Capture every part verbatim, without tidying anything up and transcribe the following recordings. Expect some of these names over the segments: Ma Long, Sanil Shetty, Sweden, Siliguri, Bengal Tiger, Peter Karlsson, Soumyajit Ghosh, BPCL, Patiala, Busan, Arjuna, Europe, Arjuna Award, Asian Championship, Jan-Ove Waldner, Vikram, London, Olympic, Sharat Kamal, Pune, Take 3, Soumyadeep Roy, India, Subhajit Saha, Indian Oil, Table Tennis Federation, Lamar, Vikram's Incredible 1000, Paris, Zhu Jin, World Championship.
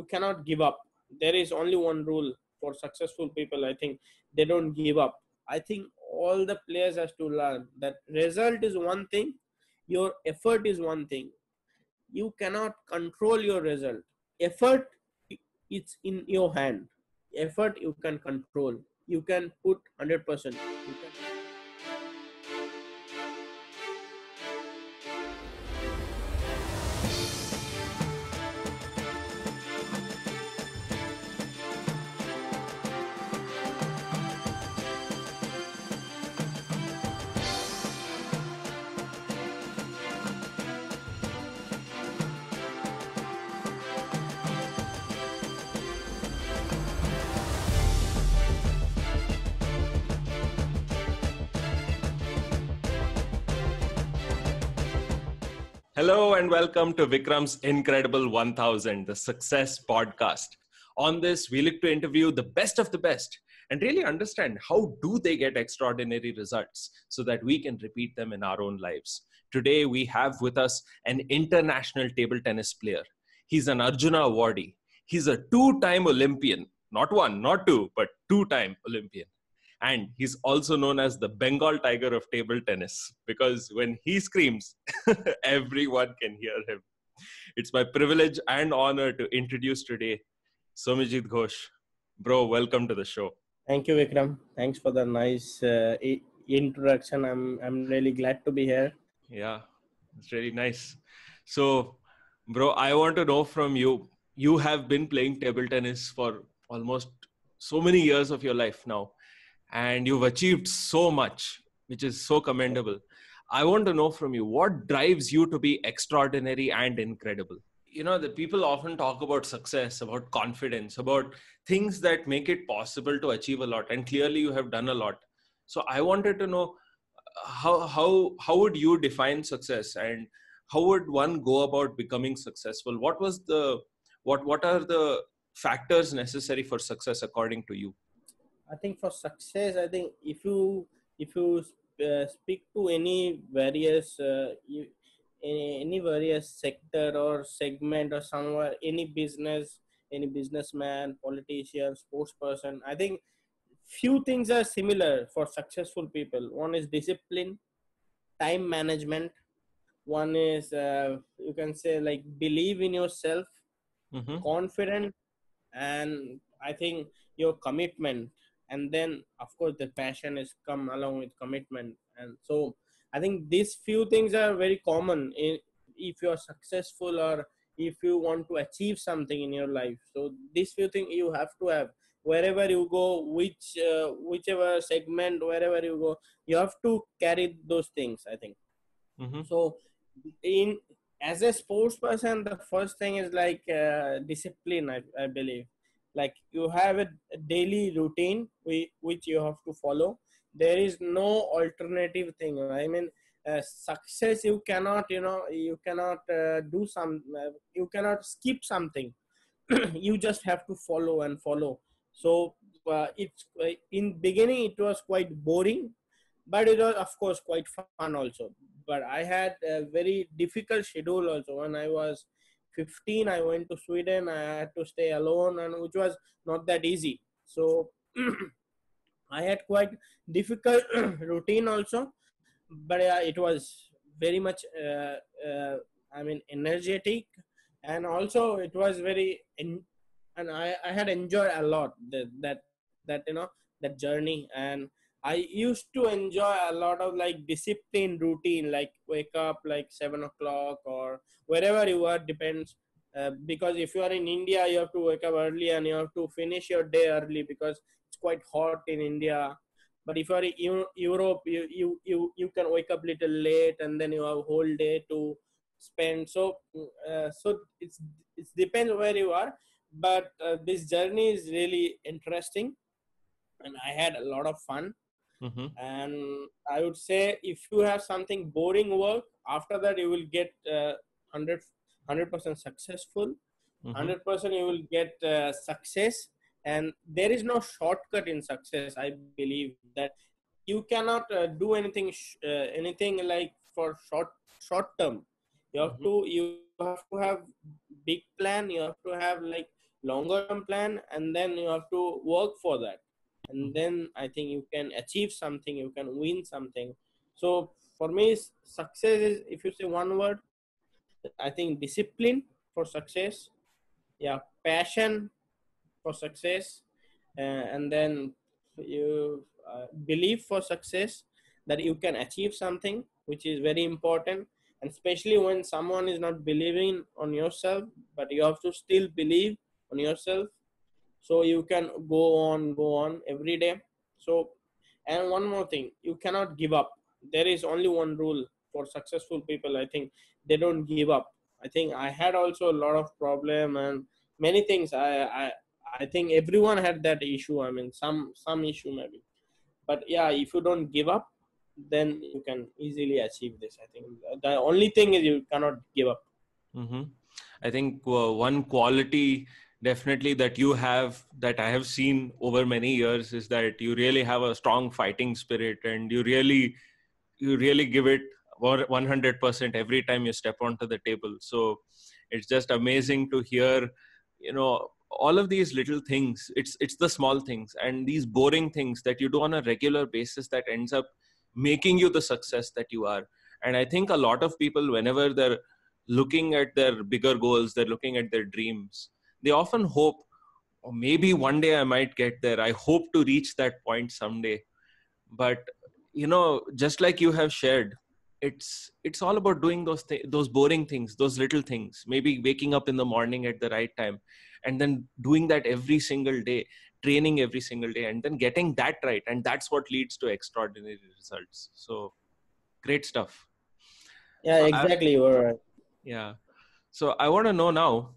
you cannot give up. There is only one rule for successful people. I think they don't give up. I think all the players has to learn that result is one thing. Your effort is one thing. You cannot control your result. Effort, it's in your hand. Effort you can control. You can put one hundred percent. You can Hello and welcome to Vikram's Incredible one thousand, the Success Podcast. On this, we look to interview the best of the best and really understand how do they get extraordinary results so that we can repeat them in our own lives. Today, we have with us an international table tennis player. He's an Arjuna awardee. He's a two-time Olympian. Not one, not two, but two-time Olympian. And he's also known as the Bengal Tiger of table tennis because when he screams, everyone can hear him. It's my privilege and honor to introduce today, Soumyajit Ghosh. Bro, welcome to the show. Thank you, Vikram. Thanks for the nice uh, introduction. I'm, I'm really glad to be here. Yeah, it's really nice. So, bro, I want to know from you, you have been playing table tennis for almost so many years of your life now. And you've achieved so much, which is so commendable. I want to know from you, what drives you to be extraordinary and incredible? You know, the people often talk about success, about confidence, about things that make it possible to achieve a lot. And clearly you have done a lot. So I wanted to know, how, how, how would you define success? And how would one go about becoming successful? What was the, what, what are the factors necessary for success according to you? I think for success, I think if you if you uh, speak to any various uh, you, any, any various sector or segment or somewhere, any business, any businessman, politician, sports person, I think few things are similar for successful people. One is discipline, time management. One is uh, you can say like believe in yourself, mm-hmm. confident, and I think your commitment. And then, of course, the passion is come along with commitment. And so I think these few things are very common in, if you're successful or if you want to achieve something in your life. So these few things you have to have. Wherever you go, which uh, whichever segment, wherever you go, you have to carry those things, I think. Mm-hmm. So in as a sports person, the first thing is like uh, discipline, I, I believe. Like you have a daily routine which you have to follow. There is no alternative thing. I mean, uh, success, you cannot, you know, you cannot uh, do some, uh, you cannot skip something. You just have to follow and follow. So uh, it's uh, in beginning, it was quite boring, but it was of course quite fun also. But I had a very difficult schedule also when I was fifteen, I went to Sweden. I had to stay alone, and which was not that easy. So I had quite difficult routine also, but uh, it was very much, uh, uh, I mean, energetic, and also it was very, en and I, I had enjoyed a lot the, that that you know that journey, and I used to enjoy a lot of like discipline routine, like wake up like seven o'clock or wherever you are, depends. Uh, because if you are in India, you have to wake up early and you have to finish your day early because it's quite hot in India. But if you are in Euro Europe, you, you, you, you can wake up little late and then you have whole day to spend. So, uh, so it's, it depends where you are, but uh, this journey is really interesting and I had a lot of fun. Mm-hmm. And I would say if you have something boring work, after that you will get uh, one hundred percent successful, one hundred percent mm-hmm. you will get uh, success. And there is no shortcut in success. I believe that you cannot uh, do anything, sh uh, anything like for short, short term. You have mm-hmm. to you have to have big plan. You have to have like longer term plan, and then you have to work for that. And then I think you can achieve something. You can win something. So for me, success is, if you say one word, I think discipline for success. Yeah, passion for success, uh, and then you uh, believe for success that you can achieve something, which is very important. And especially when someone is not believing on yourself, but you have to still believe on yourself. So you can go on, go on every day. So, and one more thing, you cannot give up. There is only one rule for successful people. I think they don't give up. I think I had also a lot of problem and many things. I, I, I think everyone had that issue. I mean, some, some issue maybe, but yeah, if you don't give up, then you can easily achieve this. I think the only thing is you cannot give up. Mm-hmm. I think uh, one quality definitely that you have, that I have seen over many years, is that you really have a strong fighting spirit, and you really, you really give it one hundred percent every time you step onto the table. So it's just amazing to hear, you know, all of these little things. It's, it's the small things and these boring things that you do on a regular basis that ends up making you the success that you are. And I think a lot of people, whenever they're looking at their bigger goals, they're looking at their dreams, they often hope, or oh, maybe one day I might get there. I hope to reach that point someday. But, you know, just like you have shared, it's it's all about doing those th- those boring things, those little things, maybe waking up in the morning at the right time, and then doing that every single day, training every single day, and then getting that right. And that's what leads to extraordinary results. So great stuff. Yeah, exactly. So I, You're right. Yeah. So I want to know now,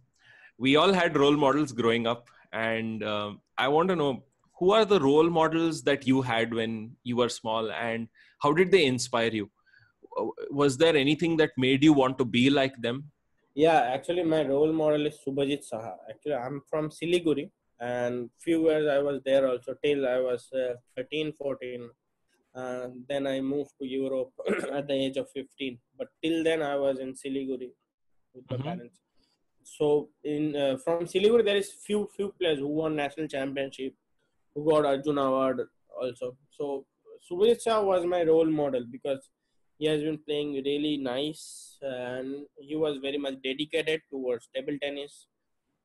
we all had role models growing up, and um, I want to know, who are the role models that you had when you were small, and how did they inspire you? Was there anything that made you want to be like them? Yeah, actually my role model is Subhajit Saha. Actually, I'm from Siliguri, and few years I was there also till I was uh, thirteen, fourteen. Uh, then I moved to Europe at the age of fifteen. But till then I was in Siliguri with my mm-hmm. parents. So in uh, from Siliguri, there is few few players who won national championship, who got Arjuna award also. So Subhajit Saha was my role model because he has been playing really nice, and he was very much dedicated towards table tennis.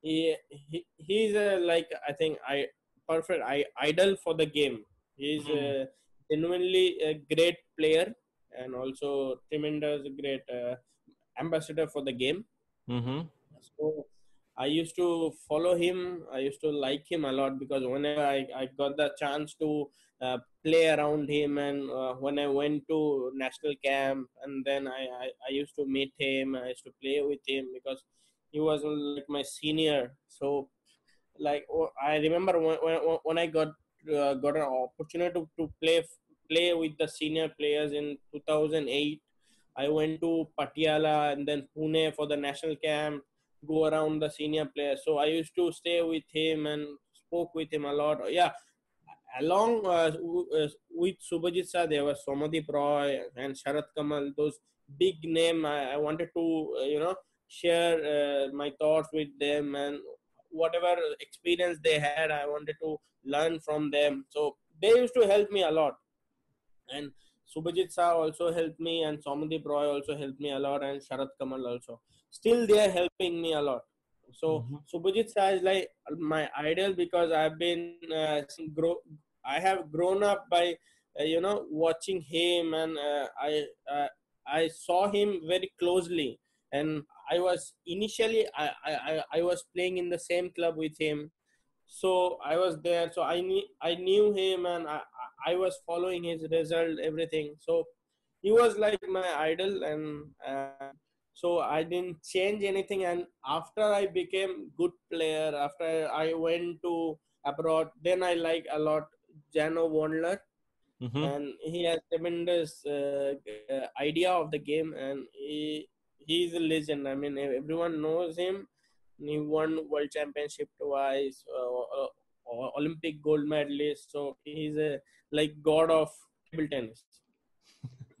He he he's a, like I think I perfect I idol for the game. He's mm-hmm. a genuinely a great player and also tremendous great uh, ambassador for the game. Mm-hmm. So I used to follow him. I used to like him a lot because whenever I, I got the chance to uh, play around him, and uh, when I went to national camp, and then I, I, I used to meet him. I used to play with him because he was like my senior. So like I remember when when, when I got uh, got an opportunity to, to play play with the senior players in two thousand eight. I went to Patiala and then Pune for the national camp, go around the senior player. So I used to stay with him and spoke with him a lot. Yeah, along uh, with Subhajit Saha, there was Soumyadeep Roy and Sharat Kamal, those big name. I, I wanted to, uh, you know, share uh, my thoughts with them, and whatever experience they had, I wanted to learn from them. So they used to help me a lot. And Subhajit Saha also helped me, and Soumyadeep Roy also helped me a lot, and Sharat Kamal also. Still, they are helping me a lot. So, mm-hmm. Subhajit Saha is like my idol because I've been, uh, grow, I have grown up by, uh, you know, watching him, and uh, I, uh, I saw him very closely. And I was initially, I, I, I was playing in the same club with him. So I was there. So I knew, I knew him, and I, I was following his result, everything. So he was like my idol, and uh, so I didn't change anything. And after I became good player, after I went to abroad, then I like a lot Jan-Ove Waldner, mm-hmm. and he has tremendous uh, idea of the game, and he he's a legend. I mean, everyone knows him. He won World Championship twice, uh, uh, Olympic gold medalist. So he's a like god of table tennis.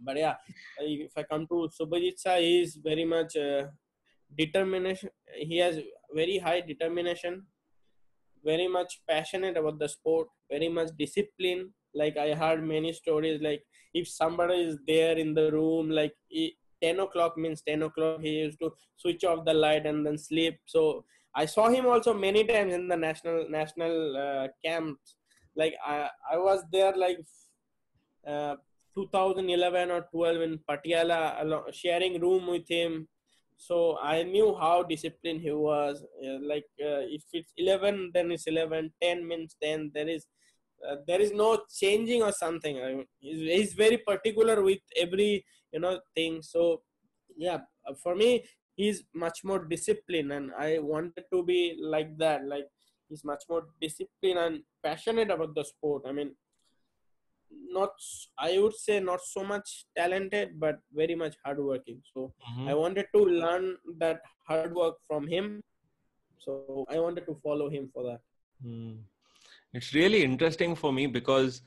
But yeah, if I come to Subhajit Saha, he is very much uh, determination. He has very high determination, very much passionate about the sport, very much discipline. Like I heard many stories, like if somebody is there in the room, like he, ten o'clock means ten o'clock, he used to switch off the light and then sleep. So I saw him also many times in the national national uh, camps. Like I, I was there like uh, two thousand eleven or twelve in Patiala, sharing room with him. So I knew how disciplined he was. Uh, like uh, if it's eleven, then it's eleven. ten means ten. There is uh, there is no changing or something. I mean, he's, he's very particular with every you know thing. So yeah, for me, he's much more disciplined, and I wanted to be like that. Like he's much more disciplined and passionate about the sport. I mean, not I would say not so much talented, but very much hardworking. So mm-hmm. I wanted to learn that hard work from him. So I wanted to follow him for that. Mm. It's really interesting for me because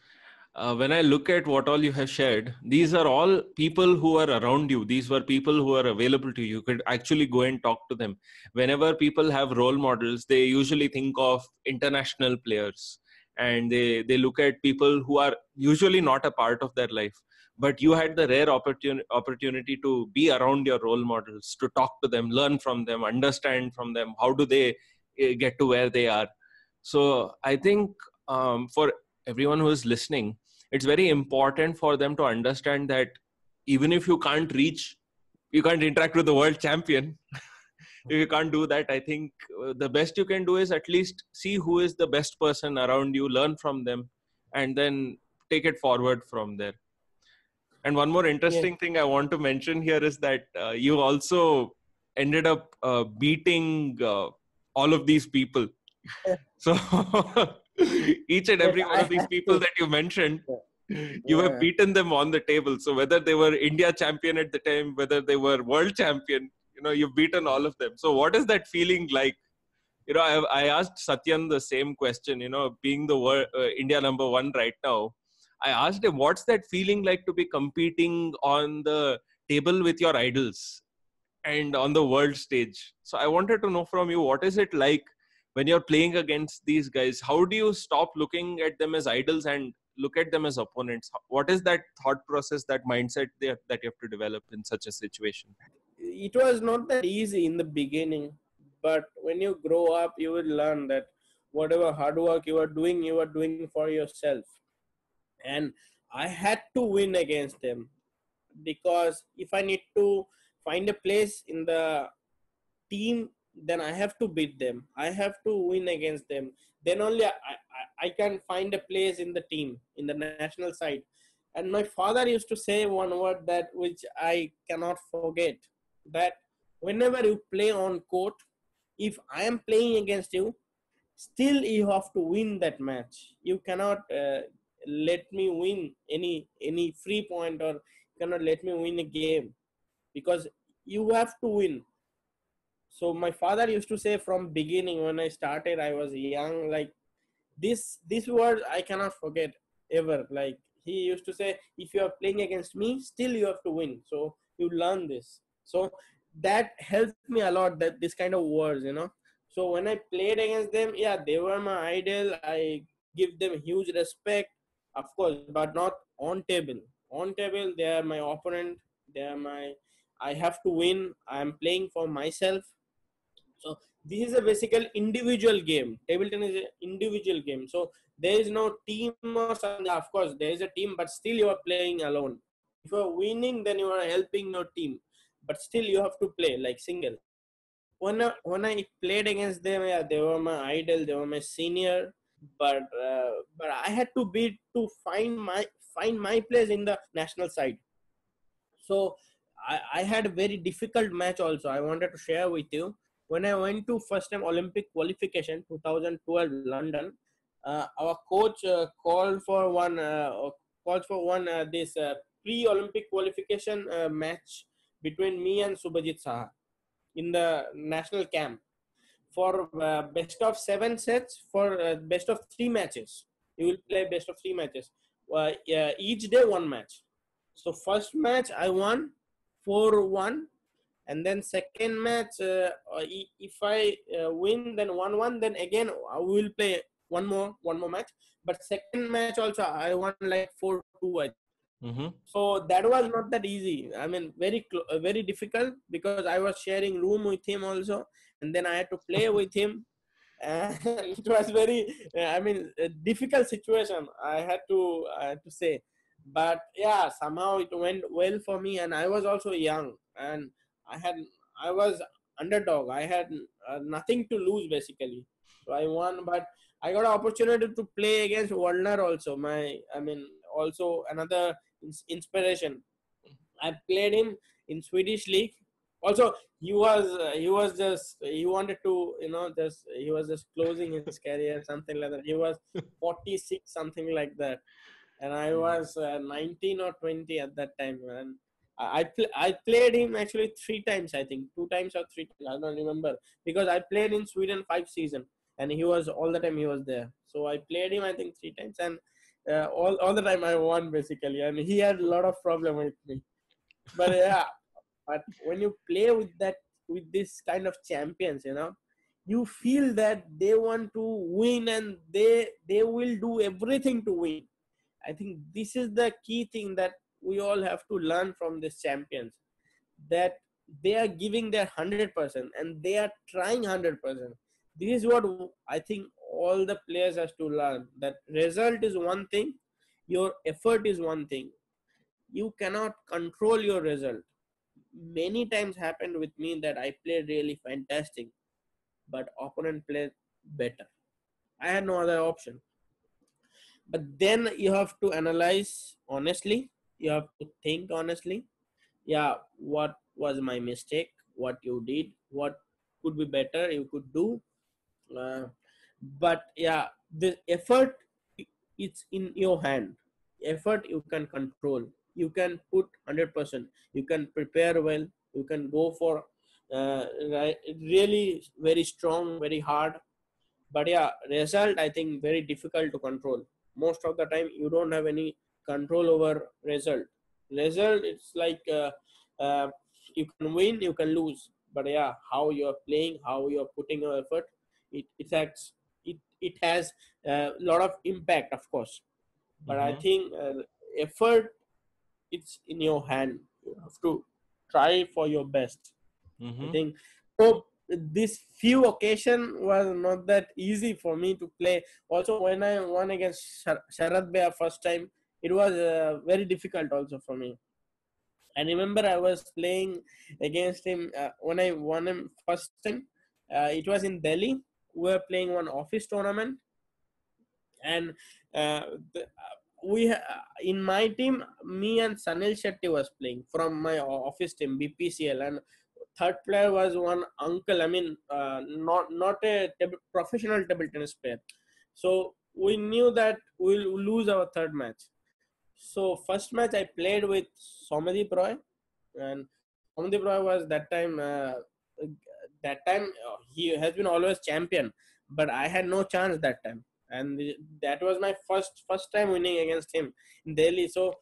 uh, when I look at what all you have shared, these are all people who are around you. These were people who are available to you. You could actually go and talk to them. Whenever people have role models, they usually think of international players. And they, they look at people who are usually not a part of their life. But you had the rare opportunity, opportunity to be around your role models, to talk to them, learn from them, understand from them. How do they get to where they are? So I think um, for everyone who is listening, it's very important for them to understand that even if you can't reach, you can't interact with the world champion. If you can't do that, I think the best you can do is at least see who is the best person around you, learn from them, and then take it forward from there. And one more interesting yeah. thing I want to mention here is that uh, you also ended up uh, beating uh, all of these people. Yeah. So each and every yeah, one I of these people to. that you mentioned, yeah. you yeah. have beaten them on the table. So whether they were India champion at the time, whether they were world champion, you know, you've beaten all of them. So what is that feeling like? You know, I, I asked Satyan the same question, you know, being the world, uh, India number one right now. I asked him, what's that feeling like to be competing on the table with your idols and on the world stage? So I wanted to know from you, what is it like when you're playing against these guys? How do you stop looking at them as idols and look at them as opponents? What is that thought process, that mindset there that you have to develop in such a situation? It was not that easy in the beginning, but when you grow up, you will learn that whatever hard work you are doing, you are doing for yourself. And I had to win against them, because if I need to find a place in the team, then I have to beat them. I have to win against them. Then only I, I, I can find a place in the team, in the national side. And my father used to say one word that which I cannot forget. That whenever you play on court, if I am playing against you, still you have to win that match. You cannot uh, let me win any any free point, or you cannot let me win a game, because you have to win. So my father used to say from beginning when I started, I was young, like this, this word I cannot forget ever. Like he used to say, if you are playing against me, still you have to win. So you learn this. So that helped me a lot, that this kind of words, you know. So when I played against them, yeah, they were my idol. I give them huge respect, of course, but not on table. On table, they are my opponent. They are my, I have to win. I'm playing for myself. So this is a basically individual game. Table tennis is an individual game. So there is no team or something. Of course, there is a team, but still you are playing alone. If you are winning, then you are helping your team. But still, you have to play like single. When I, when I played against them, yeah, they were my idol. They were my senior. But uh, but I had to beat to find my find my place in the national side. So I, I had a very difficult match also. I wanted to share with you. When I went to first time Olympic qualification twenty twelve London, uh, our coach uh, called for one uh, called for one uh, this uh, pre-Olympic qualification uh, match between me and Subhajit Saha in the national camp for uh, best of seven sets for uh, best of three matches. You will play best of three matches. Uh, yeah, each day one match. So first match I won four one, and then second match uh, if I uh, win then one one, then again I will play one more one more match. But second match also I won like four two. Mm-hmm. So that was not that easy. I mean, very very difficult, because I was sharing room with him also, and then I had to play with him. And it was very, I mean, a difficult situation, I had to I had to say. But yeah, somehow it went well for me, and I was also young, and I had I was underdog. I had uh, nothing to lose basically, so I won. But I got an opportunity to play against Waldner also. My I mean, also another inspiration. I played him in Swedish league. Also, he was uh, he was just he wanted to you know just he was just closing his career, something like that. He was forty-six, something like that. And I was uh, nineteen or twenty at that time, and I pl I played him actually three times, I think, two times or three times, I don't remember, because I played in Sweden five season, and he was all the time he was there. So I played him, I think, three times, and uh, all all the time I won basically, and he had a lot of problem with me. But yeah, but when you play with that with this kind of champions, you know, you feel that they want to win, and they they will do everything to win. I think this is the key thing that we all have to learn from these champions, that they are giving their one hundred percent and they are trying one hundred percent. This is what I think all the players have to learn, that result is one thing, your effort is one thing. You cannot control your result. Many times happened with me that I played really fantastic, but opponent played better. I had no other option. But then you have to analyze honestly. You have to think honestly. Yeah, what was my mistake? What you did? What could be better you could do? Uh, but yeah, the effort, it's in your hand. Effort you can control. You can put one hundred percent. You can prepare well. You can go for uh, really very strong, very hard. But yeah, result, I think, very difficult to control. Most of the time, you don't have any control over result. Result, it's like uh, uh, you can win, you can lose. But yeah, how you are playing, how you are putting your effort, it it acts, it it has a lot of impact, of course. But mm-hmm. I think uh, effort, it's in your hand. You have to try for your best. Mm-hmm. I think so. This few occasion was not that easy for me to play. Also, when I won against Sharat Bhaiya first time, it was uh, very difficult also for me. I remember I was playing against him uh, when I won him first time. Uh, it was in Delhi. We were playing one office tournament, and uh, the, we in my team, me and Sanil Shetty was playing from my office team, B P C L, and third player was one uncle. I mean, uh, not not a table, professional table tennis player. So we knew that we'll lose our third match. So first match I played with Soumyadeep Roy, and Soumyadeep Roy was that time. Uh, that time he has been always champion, but I had no chance that time, and that was my first first time winning against him in Delhi. So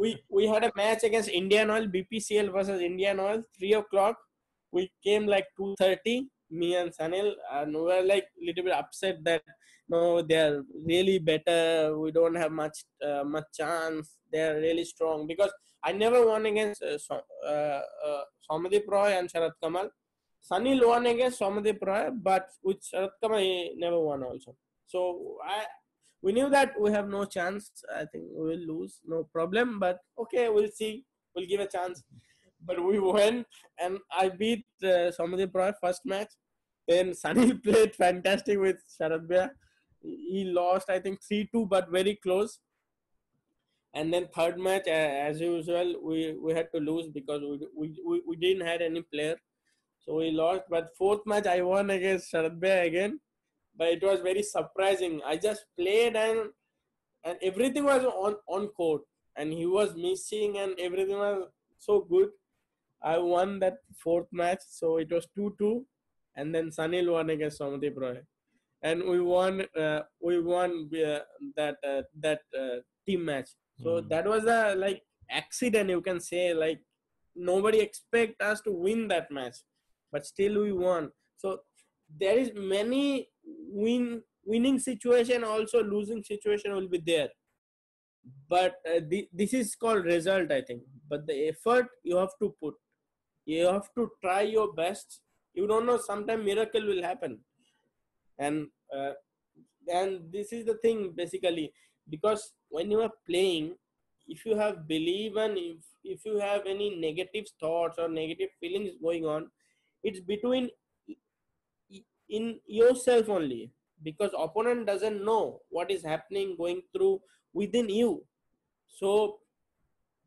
we we had a match against Indian Oil, B P C L versus Indian Oil, three o'clock. We came like two thirty, me and Sanil, and we were like a little bit upset that, no, they are really better. We don't have much uh, much chance. They are really strong. Because I never won against uh, uh, uh, Soumyadeep Roy and Sharat Kamal. Sanil won against Soumyadeep Roy, but with Sharat Kamal, he never won also. So I, we knew that we have no chance. I think we will lose, no problem. But okay, we'll see. We'll give a chance. But we won, and I beat uh, Soumyadeep Roy first match. Then Sanil played fantastic with Sharat Bhaiya. He lost, I think, three two, but very close. And then third match, uh, as usual, we, we had to lose because we, we, we, we didn't have any player. So we lost. But fourth match, I won against Sharat Bhaiya again. But it was very surprising. I just played, and, and everything was on, on court. And he was missing, and everything was so good. I won that fourth match, so it was two two, and then Sanil won against Soumyadeep Roy, and we won. Uh, we won uh, that uh, that uh, team match. So mm. that was a like accident, you can say, like nobody expect us to win that match, but still we won. So there is many win winning situation, also losing situation will be there. But uh, th this is called result, I think. But the effort you have to put, you have to try your best. You don't know, sometimes miracle will happen. And uh, and this is the thing basically, because when you are playing, if you have belief and if, if you have any negative thoughts or negative feelings going on, it's between in yourself only, because opponent doesn't know what is happening going through within you. So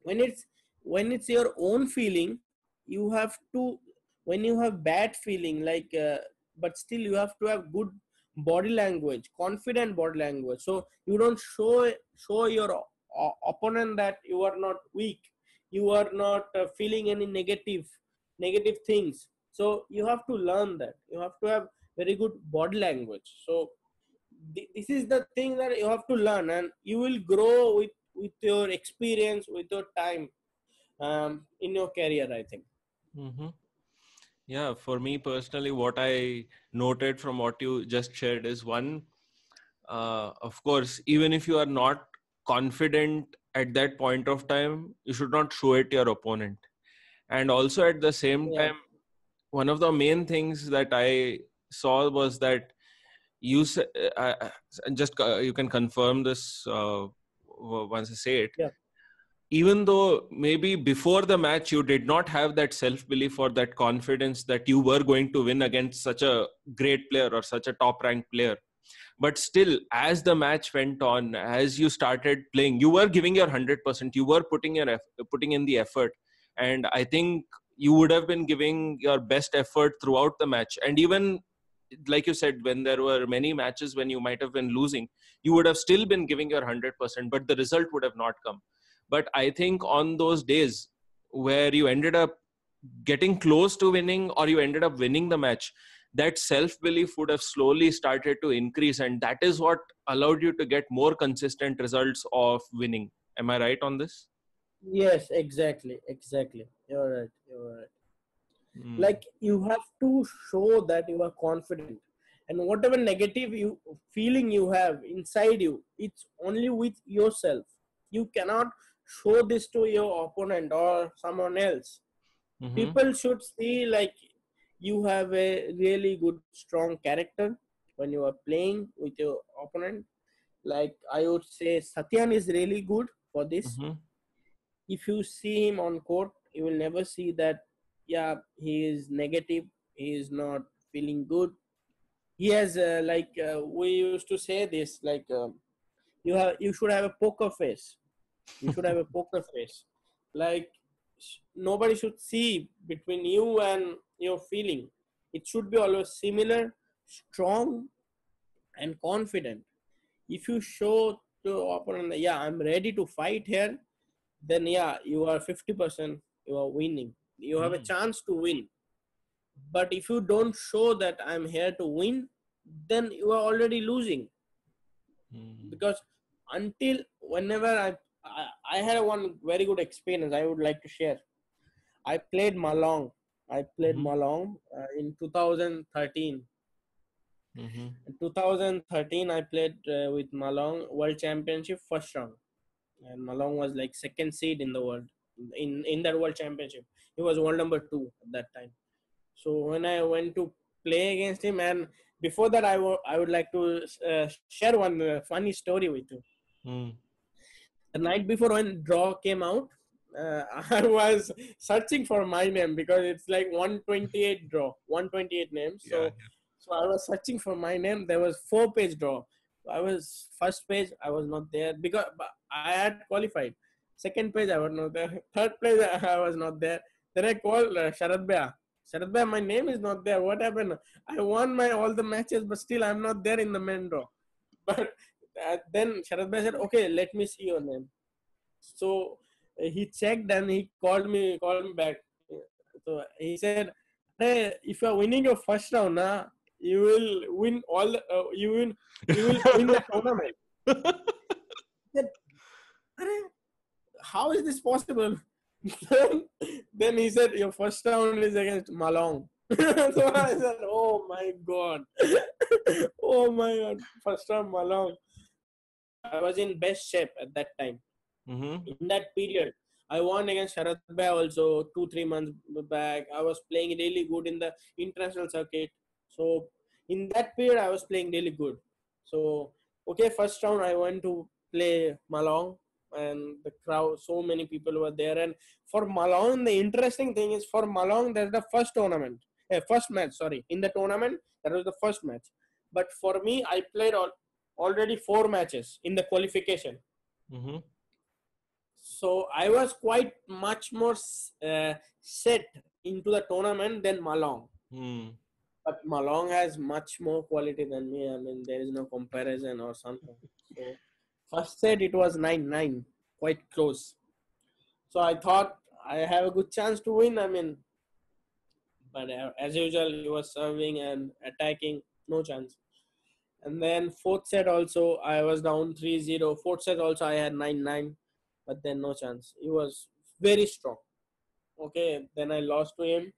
when it's when it's your own feeling, you have to, when you have bad feeling, like uh, but still you have to have good body language, confident body language, so you don't show show your uh, opponent that you are not weak, you are not uh, feeling any negative negative things. So you have to learn that, you have to have very good body language. So th this is the thing that you have to learn, and you will grow with with your experience, with your time um, in your career, I think. Mm-hmm. Yeah, for me personally, what I noted from what you just shared is one, uh, of course, even if you are not confident at that point of time, you should not show it to your opponent. And also at the same yeah. time, one of the main things that I saw was that you uh, just uh, you can confirm this uh, once I say it. Yeah. Even though maybe before the match you did not have that self-belief or that confidence that you were going to win against such a great player or such a top-ranked player, but still as the match went on, as you started playing, you were giving your one hundred percent, you were putting your putting in the effort, and I think you would have been giving your best effort throughout the match. And even like you said, when there were many matches when you might have been losing, you would have still been giving your one hundred percent, but the result would have not come. But I think on those days where you ended up getting close to winning or you ended up winning the match, that self-belief would have slowly started to increase. And that is what allowed you to get more consistent results of winning. Am I right on this? Yes, exactly. Exactly. You're right. You're right. Mm. Like you have to show that you are confident. And whatever negative you feeling you have inside you, it's only with yourself. You cannot show this to your opponent or someone else. Mm-hmm. People should see like you have a really good, strong character when you are playing with your opponent. Like I would say Satyan is really good for this. Mm-hmm. If you see him on court, you will never see that, yeah, he is negative, he is not feeling good. He has uh, like, uh, we used to say this, like uh, you have, you should have a poker face. You should have a poker face. Like nobody should see between you and your feeling. It should be always similar, strong and confident. If you show to opponent, yeah, I'm ready to fight here, then yeah, you are fifty percent, you are winning. You have mm. a chance to win. But if you don't show that I'm here to win, then you are already losing. Mm. Because until whenever I, I I had one very good experience I would like to share. I played Ma Long. I played mm-hmm. Ma Long uh, in two thousand thirteen. Mm-hmm. In two thousand thirteen, I played uh, with Ma Long World Championship first round, and Ma Long was like second seed in the world in in that World Championship. He was world number two at that time. So when I went to play against him, and before that, I, I would like to uh, share one uh, funny story with you. Mm. The night before when draw came out, uh, I was searching for my name because it's like one twenty-eight draw, one twenty-eight names. So, yeah, yeah. so I was searching for my name. There was four page draw. I was first page. I was not there because I had qualified. Second page, I was not there. Third page, I was not there. Then I called uh, Sharat Bhaiya. Sharat Bhaiya, my name is not there. What happened? I won my all the matches, but still I'm not there in the main draw. But uh, then Sharat Bhaiya said, okay, let me see your name. So uh, he checked and he called me, called me back. So he said, hey, if you are winning your first round, nah, you will win all, the, uh, you win, you will win the tournament. He said, how is this possible? then, then he said, your first round is against Ma Long. So I said, oh my God. Oh my God. First round, Ma Long. I was in best shape at that time. Mm-hmm. In that period, I won against Sharat Bhai also two, three months back. I was playing really good in the international circuit. So in that period, I was playing really good. So, okay, first round, I went to play Ma Long, and the crowd, so many people were there. And for Ma Long, the interesting thing is for Ma Long, that's the first tournament, eh, first match, sorry. In the tournament, that was the first match. But for me, I played all, already four matches in the qualification. Mm-hmm. So I was quite much more uh, set into the tournament than Ma Long. Mm. But Ma Long has much more quality than me. I mean, there is no comparison or something. So first set, it was nine nine, quite close. So I thought I have a good chance to win. I mean, but as usual, he was serving and attacking, no chance. And then fourth set also, I was down three zero. Fourth set also, I had nine nine. But then no chance. He was very strong. Okay, then I lost to him.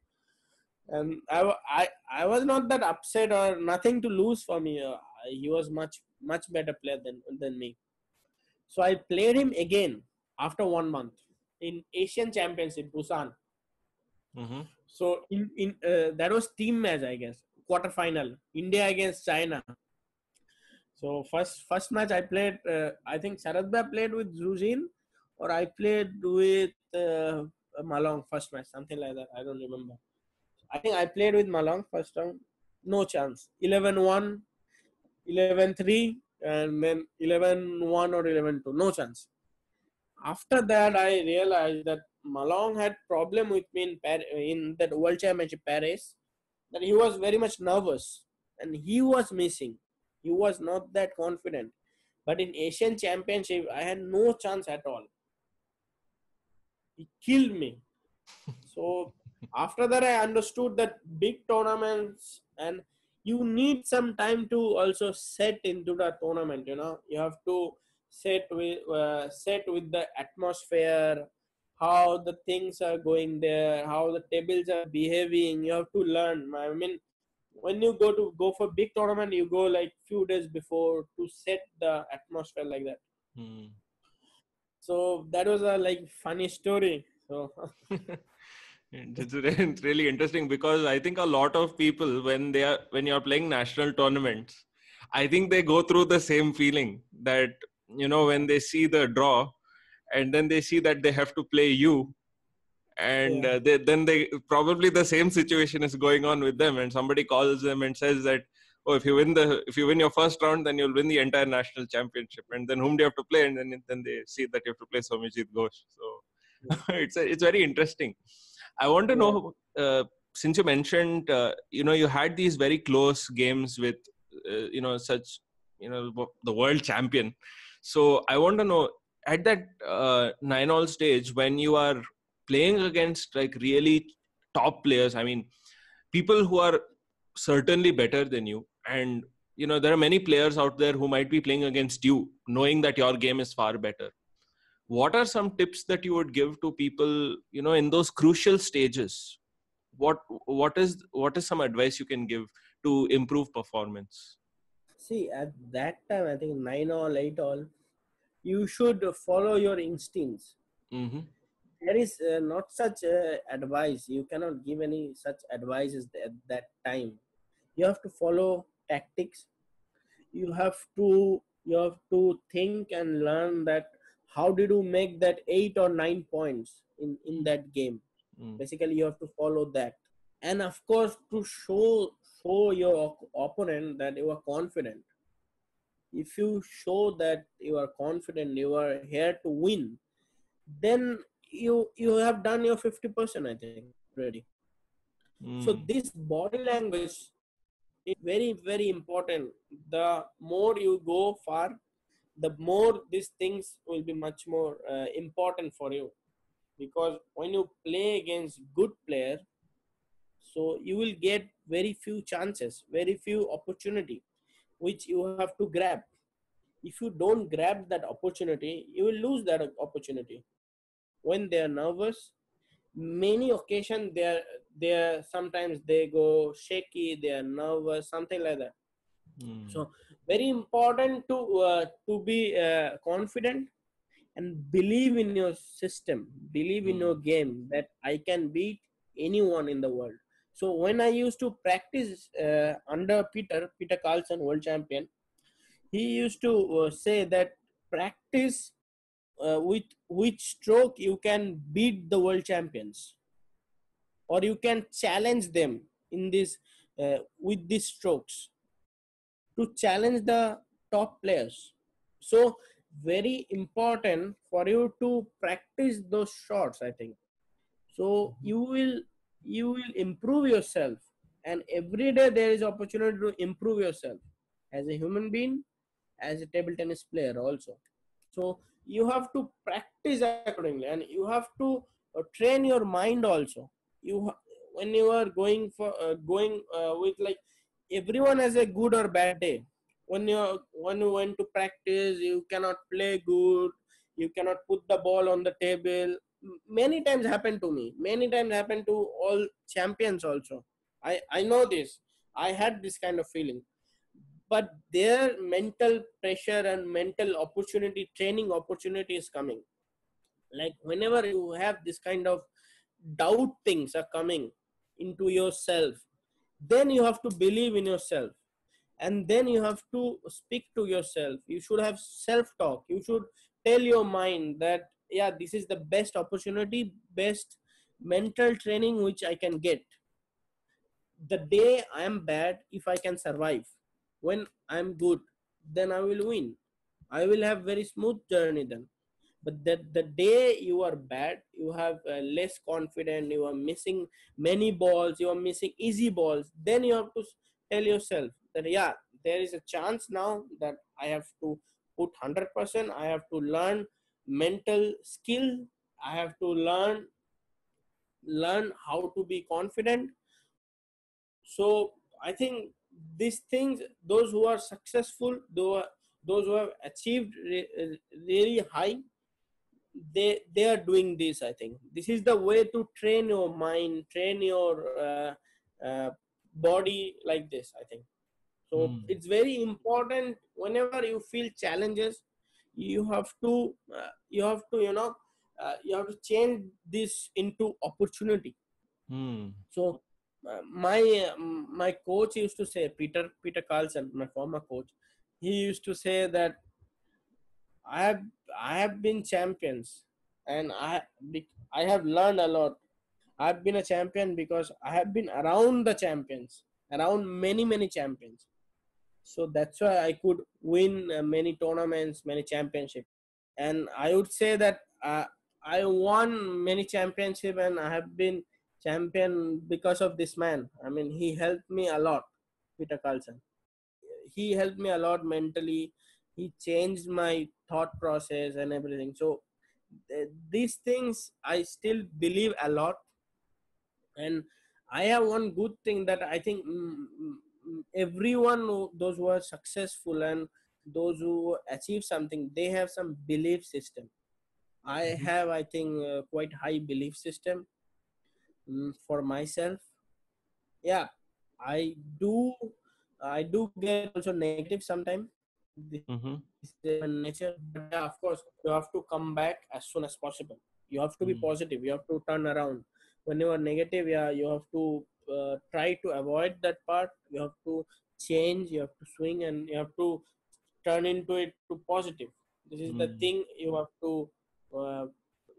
And I, I, I was not that upset or nothing to lose for me. Uh, he was much, much better player than, than me. So I played him again after one month in Asian Championship, Busan. Mm-hmm. So in, in uh, that was team match, I guess. Quarterfinal. India against China. So first first match I played, uh, I think Sharat Bhai played with Zhu Jin. Or I played with uh, Ma Long first match, something like that. I don't remember. I think I played with Ma Long first round. No chance. eleven one, eleven three, and then eleven one or eleven two. No chance. After that, I realized that Ma Long had problem with me in, Paris, in that World Championship Paris. That he was very much nervous. And he was missing. He was not that confident. But in Asian Championship, I had no chance at all. It killed me. So after that, I understood that big tournaments and you need some time to also set into the tournament. You know, you have to set with uh, set with the atmosphere, how the things are going there, how the tables are behaving. You have to learn. I mean, when you go to go for big tournament, you go like few days before to set the atmosphere like that. Hmm. So that was a like funny story. So it's really interesting because I think a lot of people when they are when you are playing national tournaments, I think they go through the same feeling that you know when they see the draw, and then they see that they have to play you, and yeah. uh, they, then they probably the same situation is going on with them, and somebody calls them and says that oh, if you win the if you win your first round, then you'll win the entire national championship. And then whom do you have to play? And then then they see that you have to play Soumyajit Ghosh. So yeah. it's a, it's very interesting. I want to know uh, since you mentioned uh, you know you had these very close games with uh, you know such you know the world champion. So I want to know at that uh, nine all stage when you are playing against like really top players. I mean, people who are certainly better than you. And, you know, there are many players out there who might be playing against you, knowing that your game is far better. What are some tips that you would give to people, you know, in those crucial stages? What What is what is some advice you can give to improve performance? See, at that time, I think nine all, eight all, you should follow your instincts. Mm-hmm. There is uh, not such uh, advice. You cannot give any such advice at that time. You have to follow tactics. You have to you have to think and learn that how did you make that eight or nine points in, in that game. Mm. Basically, you have to follow that. And of course, to show show your opponent that you are confident. If you show that you are confident, you are here to win, then you you have done your fifty percent, I think, already. Mm. So this body language is very, very important. The more you go far, the more these things will be much more uh, important for you. Because when you play against good players, so you will get very few chances, very few opportunity, which you have to grab. If you don't grab that opportunity, you will lose that opportunity. when they are nervous, many occasions they are, they are, sometimes they go shaky, they are nervous, something like that. Mm. So very important to, uh, to be uh, confident and believe in your system, believe mm. in your game that I can beat anyone in the world. So when I used to practice uh, under Peter, Peter Karlsson, world champion, he used to uh, say that practice uh, with which stroke you can beat the world champions, or you can challenge them in this uh, with these strokes to challenge the top players. So very important for you to practice those shots, I think. So you will you will improve yourself, and every day there is opportunity to improve yourself as a human being, as a table tennis player also. So you have to practice accordingly, and you have to uh, train your mind also. You, when you are going for uh, going uh, with, like, everyone has a good or bad day. When you when you went to practice, you cannot play good, you cannot put the ball on the table. Many times happened to me. Many times happened to all champions also. I, I know this. I had this kind of feeling. But their mental pressure and mental opportunity, training opportunity is coming. Like whenever you have this kind of doubt, things are coming into yourself, then you have to believe in yourself. And then you have to speak to yourself. You should have self-talk. You should tell your mind that, yeah, this is the best opportunity, best mental training which I can get. The day I am bad, if I can survive, when I am good, then I will win. I will have very smooth journey then. But that the day you are bad, you have uh, less confidence, you are missing many balls, you are missing easy balls, then you have to tell yourself that, yeah, there is a chance now that I have to put one hundred percent, I have to learn mental skill, I have to learn learn how to be confident. So I think these things, those who are successful, those who have achieved really high, they they are doing this. I think this is the way to train your mind, train your uh, uh, body like this, I think. So mm. it's very important. Whenever you feel challenges, you have to, uh, you have to, you know, uh, you have to change this into opportunity. Mm. So uh, my uh, my coach used to say, Peter Peter Karlsson, my former coach, he used to say that I have I have been champions, and I I have learned a lot. I have been a champion because I have been around the champions, around many many champions. So that's why I could win many tournaments, many championships. And I would say that uh, I won many championships, and I have been champion because of this man. I mean, he helped me a lot, Peter Karlsson. He helped me a lot mentally. He changed my thought process and everything. So th- these things, I still believe a lot. And I have one good thing that I think... Mm, everyone, those who are successful and those who achieve something, they have some belief system. I have, I think, uh, quite high belief system um, for myself. Yeah, I do. I do get also negative sometimes. Mm-hmm. This is my nature. But yeah, of course, you have to come back as soon as possible. You have to be mm-hmm. positive. You have to turn around. When you are negative, yeah, you have to. Uh, try to avoid that part. You have to change, you have to swing, and you have to turn into it to positive. This is mm. the thing you have to uh,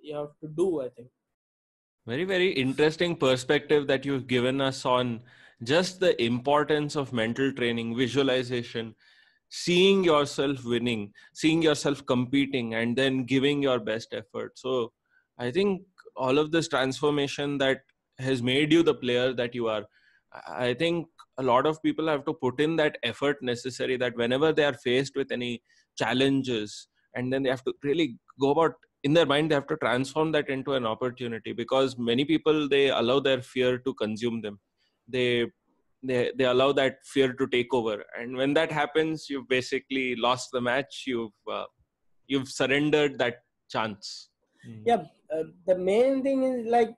you have to do, I think. Very, very interesting perspective that you've given us on just the importance of mental training, visualization, seeing yourself winning, seeing yourself competing, and then giving your best effort. So I think all of this transformation that has made you the player that you are, I think a lot of people have to put in that effort necessary, that whenever they are faced with any challenges, and then they have to really go about in their mind, they have to transform that into an opportunity, because many people, they allow their fear to consume them. They, they, they allow that fear to take over. And when that happens, you've basically lost the match. You've, uh, you've surrendered that chance. Mm. Yeah, uh, the main thing is like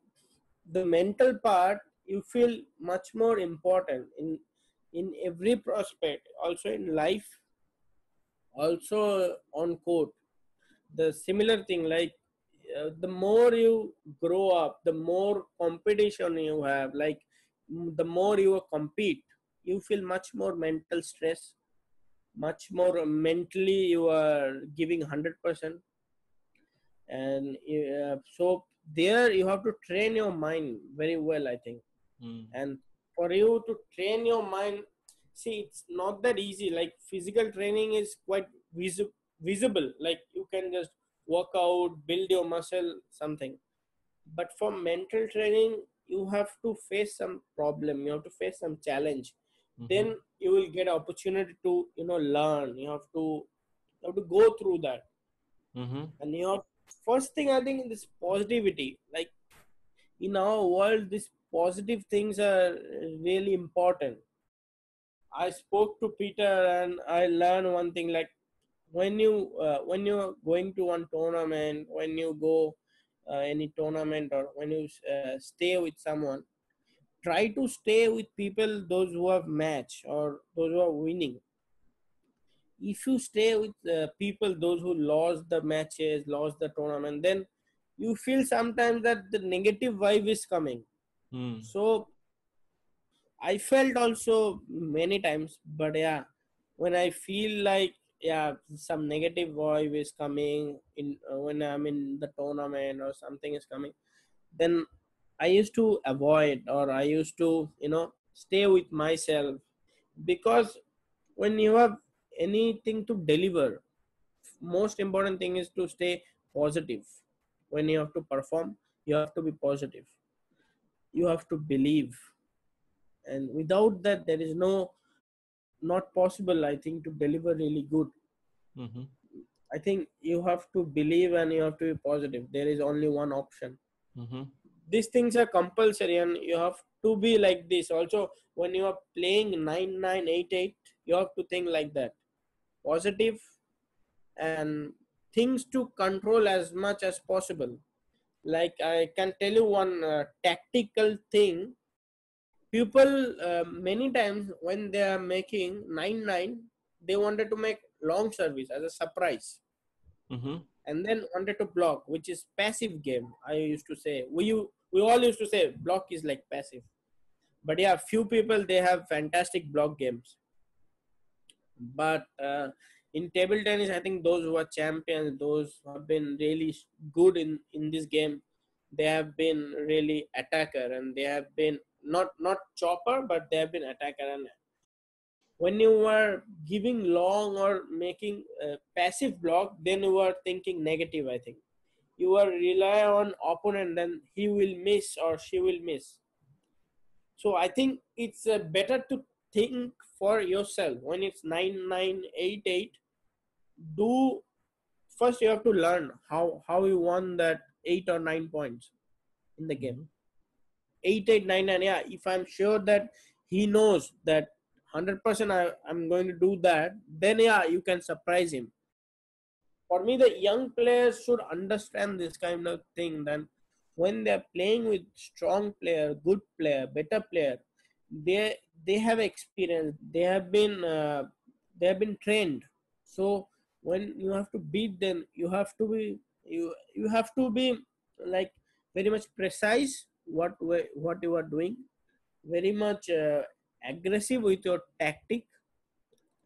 the mental part, you feel much more important in in every prospect, also in life, also on court. The similar thing, like uh, the more you grow up, the more competition you have, like the more you compete, you feel much more mental stress, much more mentally you are giving one hundred percent. And uh, so there you have to train your mind very well, I think. Mm. And for you to train your mind, see, it's not that easy. Like physical training is quite vis visible. Like you can just work out, build your muscle, something. But for mental training, you have to face some problem. You have to face some challenge. Mm-hmm. Then you will get an opportunity to, you know, learn. You have to, you have to go through that. Mm-hmm. And your first thing, I think, is positivity. Like in our world, this positive things are really important. I spoke to Peter and I learned one thing, like when you uh, when you're going to one tournament, when you go uh, any tournament, or when you uh, stay with someone, try to stay with people, those who have match or those who are winning. If you stay with uh, people, those who lost the matches, lost the tournament, then you feel sometimes that the negative vibe is coming. Mm. So I felt also many times, but yeah, when I feel like, yeah, some negative vibe is coming in uh, when I'm in the tournament or something is coming, then I used to avoid, or I used to, you know, stay with myself. Because when you have anything to deliver, most important thing is to stay positive. When you have to perform, you have to be positive. You have to believe. And without that, there is no, not possible, I think, to deliver really good. Mm-hmm. I think you have to believe and you have to be positive. There is only one option. Mm-hmm. These things are compulsory, and you have to be like this. Also, when you are playing nine nine eight eight, you have to think like that. Positive and things to control as much as possible. Like I can tell you one uh, tactical thing. People uh, many times when they are making nine nine, they wanted to make long service as a surprise. Mm-hmm. And then wanted to block, which is passive game. I used to say, we, we all used to say block is like passive. But yeah, few people, they have fantastic block games. But uh, in table tennis, I think those who are champions, those who have been really good in, in this game, they have been really attacker, and they have been not, not chopper, but they have been attacker. And when you are giving long or making a passive block, then you are thinking negative, I think. You are rely on opponent, then he will miss or she will miss. So I think it's uh, better to think for yourself. When it's nine nine eight eight, do first you have to learn how, how you won that eight or nine points in the game. eight eight nine nine, yeah, if I'm sure that he knows that one hundred percent I, I'm going to do that, then yeah, you can surprise him. For me, the young players should understand this kind of thing. Then when they're playing with strong player, good player, better player, they they have experience, they have been uh, they have been trained. So when you have to beat them, you have to be you you have to be like very much precise what what you are doing, very much uh, aggressive with your tactic,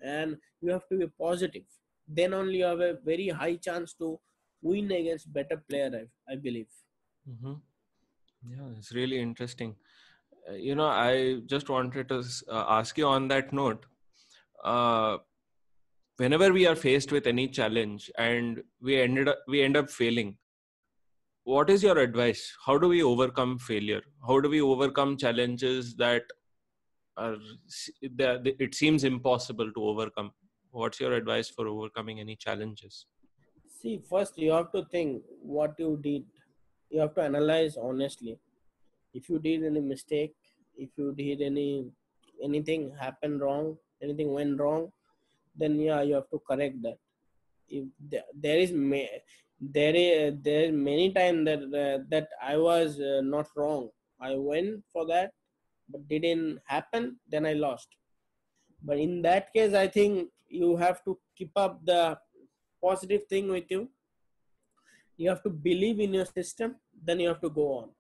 and you have to be positive. Then only you have a very high chance to win against better player, I, I believe. Mm-hmm. Yeah, it's really interesting. Uh, you know, I just wanted to uh, ask you on that note, uh, whenever we are faced with any challenge and we ended up, we end up failing, what is your advice? How do we overcome failure? How do we overcome challenges that are, it seems impossible to overcome? What's your advice for overcoming any challenges? See, first you have to think what you did. You have to analyze honestly. If you did any mistake, if you did any anything happened wrong, anything went wrong, then yeah, you have to correct that. If there, there is there is there many times that uh, that I was uh, not wrong. I went for that, but didn't happen. Then I lost. But in that case, I think you have to keep up the positive thing with you. You have to believe in your system. Then you have to go on.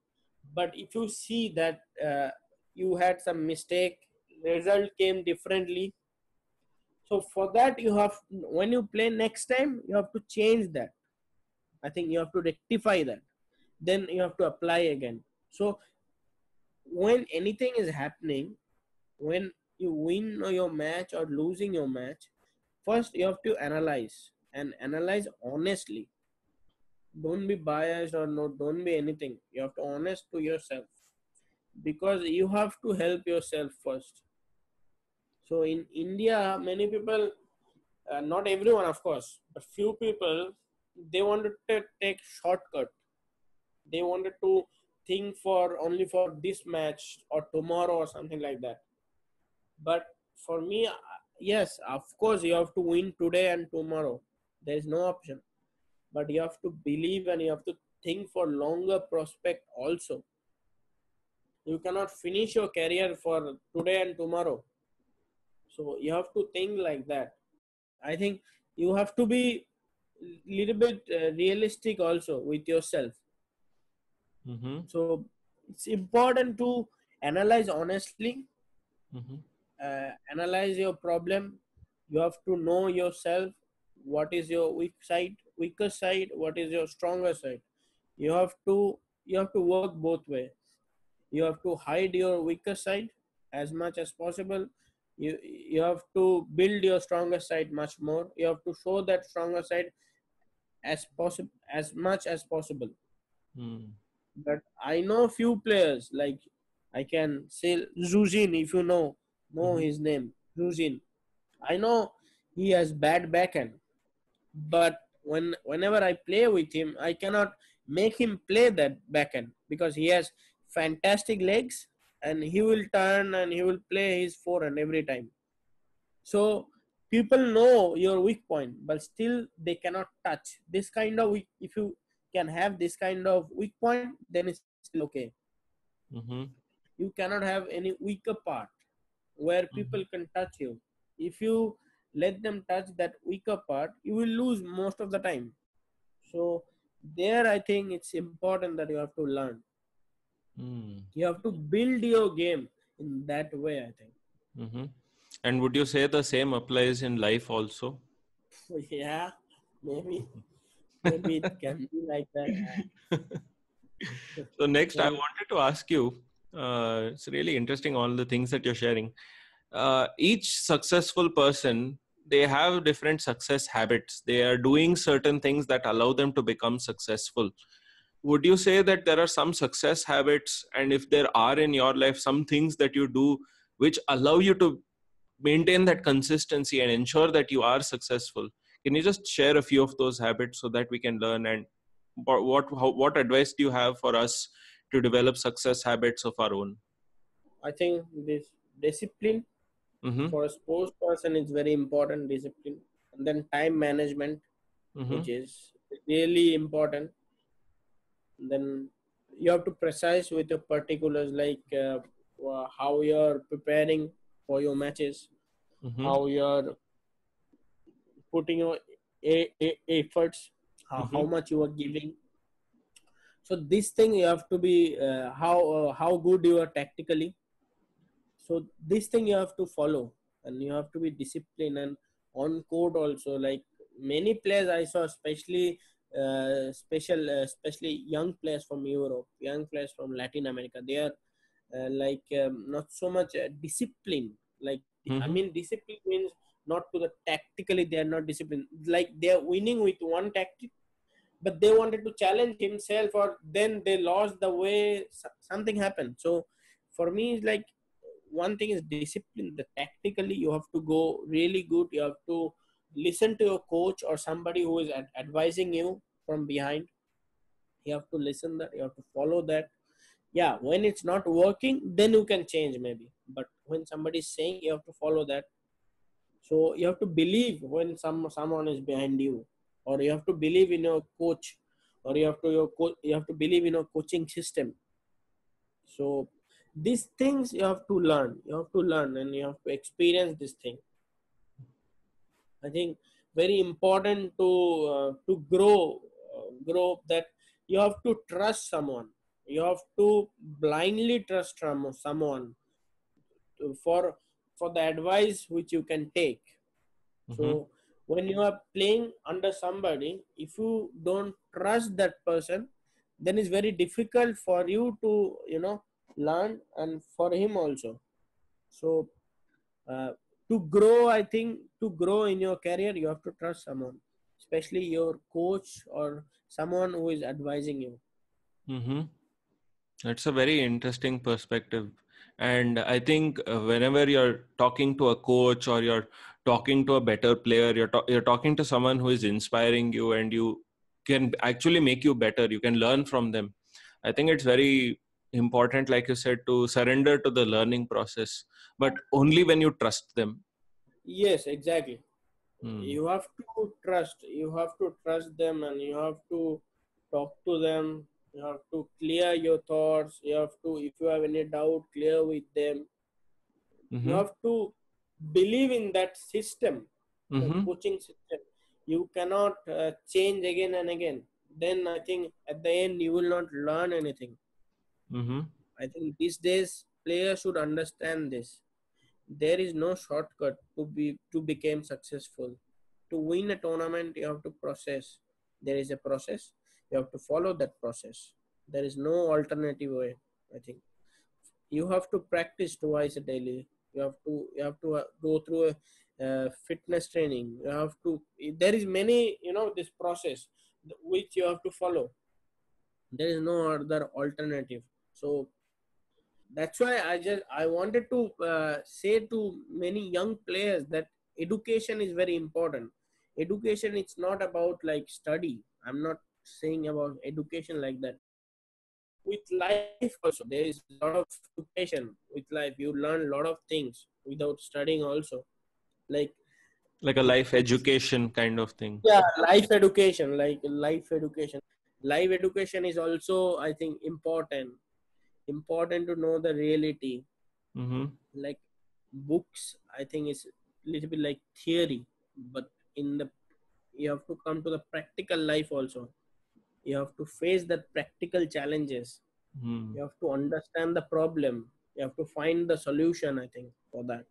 But if you see that uh, you had some mistake, result came differently. So for that, you have when you play next time, you have to change that. I think you have to rectify that. Then you have to apply again. So when anything is happening, when you win your match or losing your match, first you have to analyze and analyze honestly. Don't be biased or no, don't be anything. You have to be honest to yourself because you have to help yourself first. So in India, many people, uh, not everyone of course, but few people, they wanted to take shortcut. They wanted to think for only for this match or tomorrow or something like that. But for me, yes, of course you have to win today and tomorrow. There is no option. But you have to believe and you have to think for longer prospect also. You cannot finish your career for today and tomorrow. So you have to think like that. I think you have to be little bit uh, realistic also with yourself. Mm-hmm. So it's important to analyze honestly, mm-hmm. uh, analyze your problem. You have to know yourself. What is your weak side, weaker side? What is your stronger side? You have to, you have to work both ways. You have to hide your weaker side as much as possible. You, you have to build your stronger side much more. You have to show that stronger side as possible, as much as possible. Mm. But I know few players, like I can say Zhu Jin, if you know, know mm-hmm. his name, Zhu Jin. I know he has bad backhand, but when whenever I play with him, I cannot make him play that backhand because he has fantastic legs and he will turn and he will play his forehand every time. So people know your weak point, but still they cannot touch. This kind of weak, if you can have this kind of weak point, then it's still okay. Mm-hmm. You cannot have any weaker part where people mm-hmm. can touch you. If you let them touch that weaker part, you will lose most of the time. So there, I think it's important that you have to learn. Mm. You have to build your game in that way, I think. Mm-hmm. And would you say the same applies in life also? Yeah, maybe. Maybe it can be like that. So next, yeah. I wanted to ask you, uh, it's really interesting, all the things that you're sharing. Uh, each successful person, they have different success habits. They are doing certain things that allow them to become successful. Would you say that there are some success habits, and if there are in your life, some things that you do which allow you to maintain that consistency and ensure that you are successful? Can you just share a few of those habits so that we can learn? And what how, what advice do you have for us to develop success habits of our own? I think this discipline mm-hmm. for a sports person is very important, discipline. And then time management, mm-hmm. which is really important. And then you have to precise with your particulars, like uh, how you're preparing for your matches, mm-hmm. how you're putting your a- a- efforts, mm-hmm. how much you are giving. So this thing you have to be, uh, how uh, how good you are tactically. So this thing you have to follow and you have to be disciplined and on court also. Like many players I saw, especially uh, special, uh, especially young players from Europe, young players from Latin America, they are uh, like um, not so much uh, disciplined. Like, mm-hmm. I mean, discipline means not to the tactically, they are not disciplined. Like they are winning with one tactic, but they wanted to challenge himself, or then they lost the way something happened. So for me, it's like one thing is discipline. The tactically, you have to go really good. You have to listen to your coach or somebody who is ad- advising you from behind. You have to listen that. You have to follow that. Yeah, when it's not working, then you can change maybe. But when somebody is saying, you have to follow that. So you have to believe when some someone is behind you or you have to believe in your coach, or you have to your co you have to believe in your coaching system. So these things you have to learn. You have to learn and you have to experience this thing. I think very important to uh, to grow uh, grow up, that you have to trust someone. You have to blindly trust someone for for the advice which you can take. Mm-hmm. So when you are playing under somebody, if you don't trust that person, then it's very difficult for you to, you know, learn, and for him also. So uh, to grow, I think, to grow in your career, you have to trust someone, especially your coach or someone who is advising you. Mm-hmm. That's a very interesting perspective. And I think whenever you're talking to a coach or you're talking to a better player, you're, to you're talking to someone who is inspiring you and you can actually make you better. You can learn from them. I think it's very important, like you said, to surrender to the learning process, but only when you trust them. Yes, exactly. Hmm. You have to trust. You have to trust them and you have to talk to them. You have to clear your thoughts. You have to, if you have any doubt, clear with them. Mm-hmm. You have to believe in that system, mm-hmm. the coaching system. You cannot uh, change again and again. Then I think at the end, you will not learn anything. Mm-hmm. I think these days, players should understand this. There is no shortcut to be to become successful. To win a tournament, you have to process. There is a process. You have to follow that process. There is no alternative way, I think. You have to practice twice a daily. You have to you have to go through a uh, fitness training. You have to, there is many, you know, this process which you have to follow. There is no other alternative. So that's why I just, I wanted to uh, say to many young players that education is very important. Education, it's not about like study. I'm not saying about education like that. With life also, there is a lot of education. With life, you learn a lot of things without studying also. Like like a life education kind of thing. Yeah, life education, like life education. Life education is also, I think, important. Important to know the reality. Mm-hmm. Like books, I think is a little bit like theory, but in the, you have to come to the practical life also. You have to face the practical challenges. Mm. You have to understand the problem. You have to find the solution, I think, for that.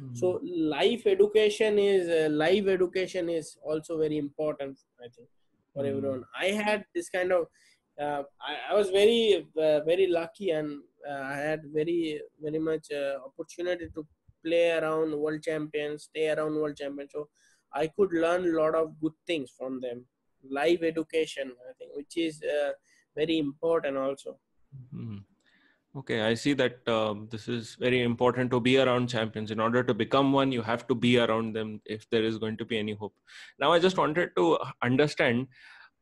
Mm. So life education is, uh, life education is also very important, I think, for mm. everyone. I had this kind of, uh, I, I was very, uh, very lucky, and uh, I had very, very much uh, opportunity to play around world champions, stay around world champions. So I could learn a lot of good things from them. Live education, I think, which is uh, very important also. Mm-hmm. Okay, I see that uh, this is very important to be around champions. In order to become one, you have to be around them if there is going to be any hope. Now, I just wanted to understand,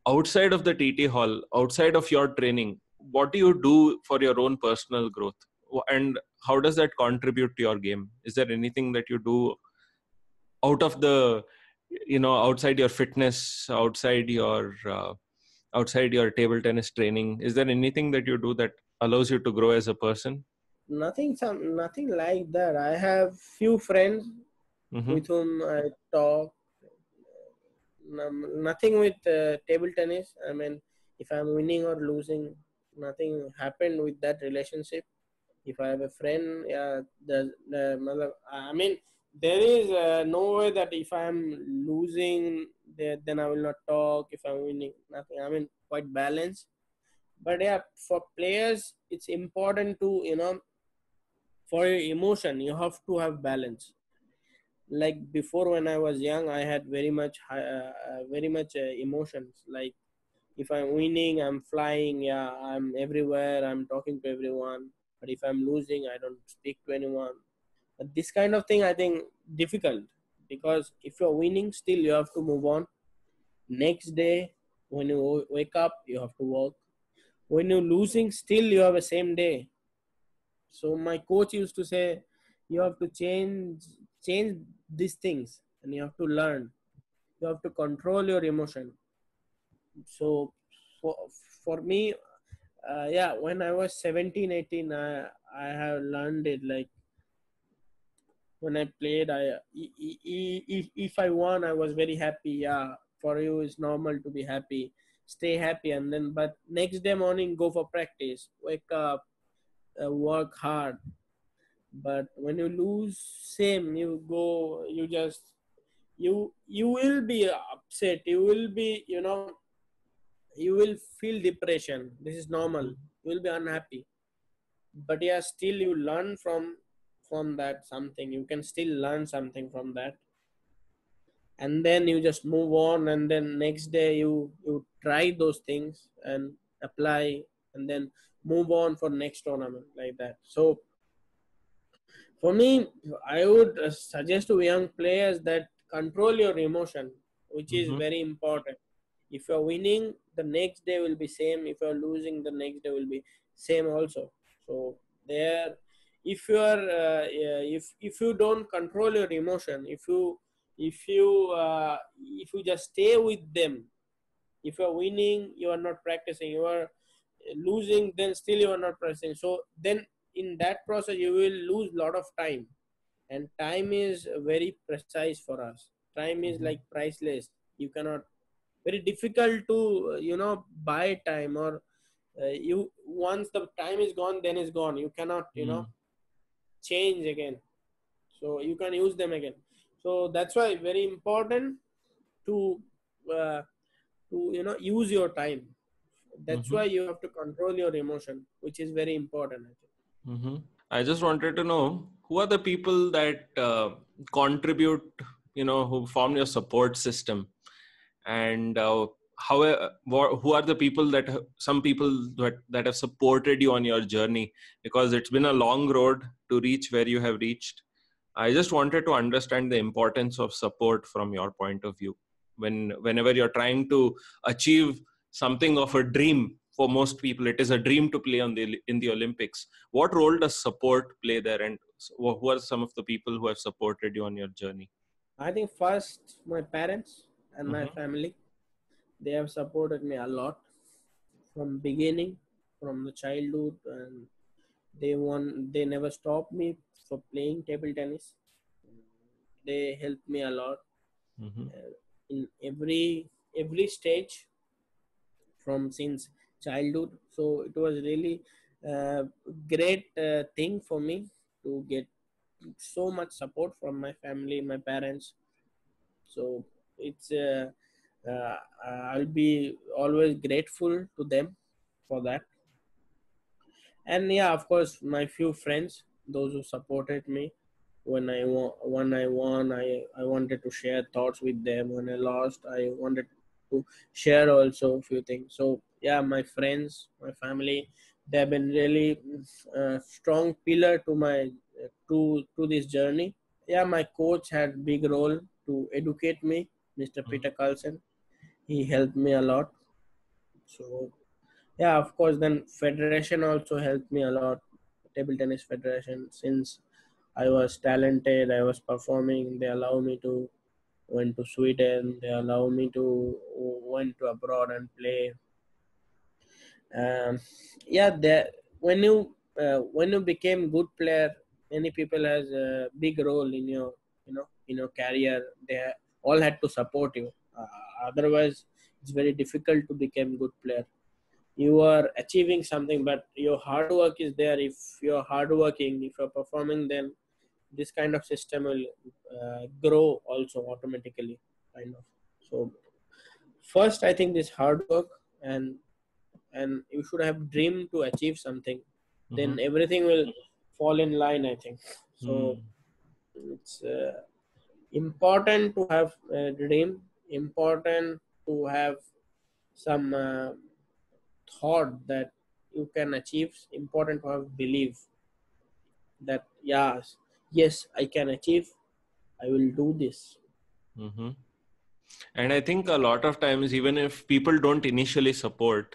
outside of the T T hall, outside of your training, what do you do for your own personal growth? And how does that contribute to your game? Is there anything that you do out of the, you know, outside your fitness, outside your, uh, outside your table tennis training? Is there anything that you do that allows you to grow as a person? Nothing, some, nothing like that. I have few friends mm-hmm. with whom I talk. Nothing with uh, table tennis. I mean, if I'm winning or losing, nothing happened with that relationship. If I have a friend, yeah, the, the mother, I mean, there is uh, no way that if I'm losing, then I will not talk. If I'm winning, nothing. I mean, quite balanced. But yeah, for players, it's important to, you know, for your emotion, you have to have balance. Like before, when I was young, I had very much, uh, very much uh, emotions. Like if I'm winning, I'm flying. Yeah, I'm everywhere. I'm talking to everyone. But if I'm losing, I don't speak to anyone. But this kind of thing, I think, difficult, because if you're winning, still you have to move on. Next day, when you wake up, you have to work. When you're losing, still you have the same day. So my coach used to say, you have to change, change these things, and you have to learn. You have to control your emotion. So for, for me, uh, yeah, when I was seventeen, eighteen, I, I have learned it. Like when I played, I if, if I won, I was very happy. Yeah, for you it's normal to be happy. Stay happy, and then but next day morning go for practice. Wake up, uh, work hard. But when you lose, same, you go, you just, you, you will be upset. You will be, you know, you will feel depression. This is normal. You will be unhappy. But yeah, still you learn from, from that something. You can still learn something from that. And then you just move on. And then next day you, you try those things and apply and then move on for next tournament like that. So, for me, I would suggest to young players that control your emotion, which is mm-hmm. very important. If you're winning, the next day will be same. If you're losing, the next day will be same also. So there, if you are, uh, if if you don't control your emotion, if you if you uh, if you just stay with them, if you're winning, you are not practicing. You are losing, then still you are not practicing. So then, in that process, you will lose a lot of time, and time is very precise for us. Time is like priceless. You cannot, very difficult to, you know, buy time, or uh, you, once the time is gone, then it's gone. You cannot, you mm. know, change again. So you can use them again. So that's why very important to, uh, to, you know, use your time. That's mm-hmm. why you have to control your emotion, which is very important, I think. Mm-hmm. I just wanted to know, who are the people that uh, contribute, you know, who form your support system, and uh, how, who are the people that, some people that, that have supported you on your journey, because it's been a long road to reach where you have reached. I just wanted to understand the importance of support from your point of view, when, whenever you're trying to achieve something of a dream. For most people, it is a dream to play on the, in the Olympics. What role does support play there, and who are some of the people who have supported you on your journey? I think first, my parents and mm-hmm. my family. They have supported me a lot from beginning, from the childhood, and they won, they never stopped me for playing table tennis. They helped me a lot mm-hmm. uh, in every every stage from since childhood. So it was really uh, great uh, thing for me to get so much support from my family, my parents. So it's uh, uh, I'll be always grateful to them for that. And yeah, of course, my few friends, those who supported me when I won, when I won, I, I wanted to share thoughts with them. When I lost, I wanted to share also a few things. So yeah, my friends, my family, they have been really uh, strong pillar to my to to this journey. Yeah, my coach had big role to educate me, Mister Mm-hmm. Peter Karlsson. He helped me a lot. So yeah, of course, then federation also helped me a lot. Table Tennis Federation, since I was talented, I was performing, they allow me to went to Sweden. They allow me to went to abroad and play. Um, yeah, that when you uh, when you became good player, many people has a big role in your you know in your career. They all had to support you. Uh, otherwise, it's very difficult to become good player. You are achieving something, but your hard work is there. If you're hard working, if you're performing, then this kind of system will uh, grow also automatically, kind of. So first, I think this hard work, and and you should have dream to achieve something. Mm-hmm. Then everything will fall in line, I think. So mm. it's uh, important to have a dream, important to have some uh, thought that you can achieve, important to have belief that, yes, yes, I can achieve, I will do this. Mm-hmm. And I think a lot of times, even if people don't initially support,